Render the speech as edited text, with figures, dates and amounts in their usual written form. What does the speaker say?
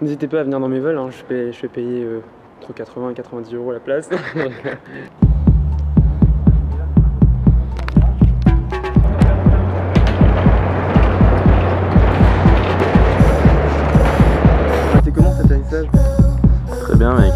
N'hésitez pas à venir dans mes vols, hein. je fais payer entre 80 et 90 euros la place. C'était comment cet atterrissage? Très bien mec.